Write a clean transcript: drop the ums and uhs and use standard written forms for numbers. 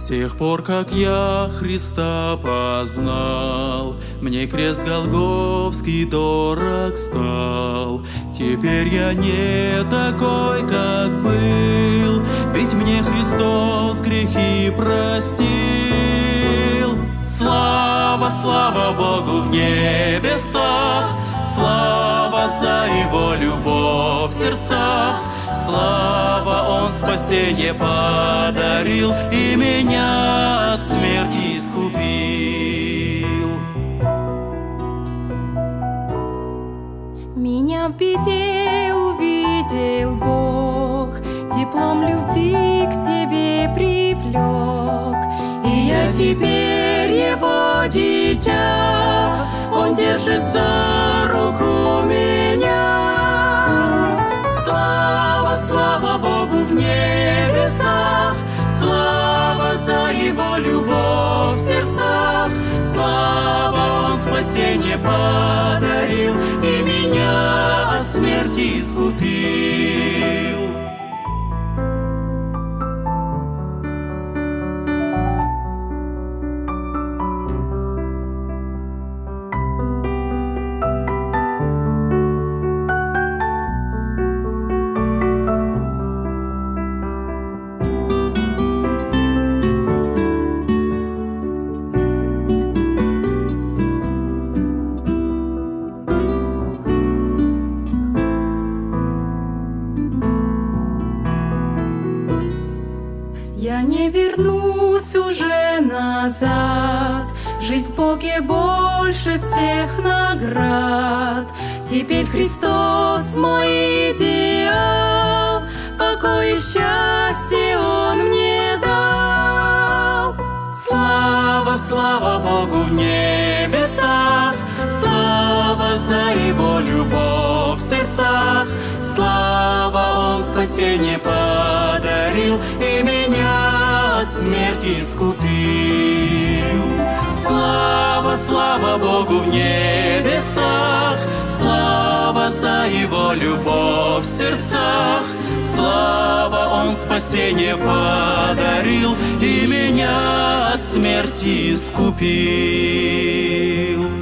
С тех пор, как я Христа познал, мне крест Голгофский дорог стал. Теперь я не такой, как был, ведь мне Христос грехи простил. Слава, слава Богу в небесах, слава за Его любовь в сердцах. Слава, Он спасение подарил и меня от смерти искупил. Меня в беде увидел Бог, теплом любви к себе привлек. И я теперь Его дитя, Он держит за руку меня. Слава, слава Богу в небесах, слава за Его любовь в сердцах. Слава, Он спасение подарил и меня от смерти искупил. Я не вернусь уже назад, жизнь в Боге больше всех наград. Теперь Христос мой идеал, покой и счастье Он мне дал. Слава, слава Богу в небесах, слава за Его любовь в сердцах. Слава, Он спасение подарил и меня от смерти искупил. Слава, слава Богу в небесах, слава за Его любовь в сердцах. Слава, Он спасение подарил и меня от смерти искупил.